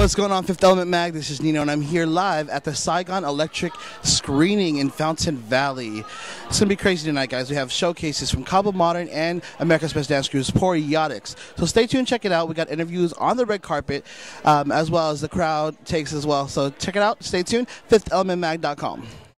What's going on, Fifth Element Mag? This is Nino, and I'm here live at the Saigon Electric screening in Fountain Valley. It's going to be crazy tonight, guys. We have showcases from Kaba Modern and America's Best Dance Crews, Poreotics. So stay tuned, check it out. We got interviews on the red carpet, as well as the crowd takes as well. So check it out, stay tuned, fifthelentmag.com.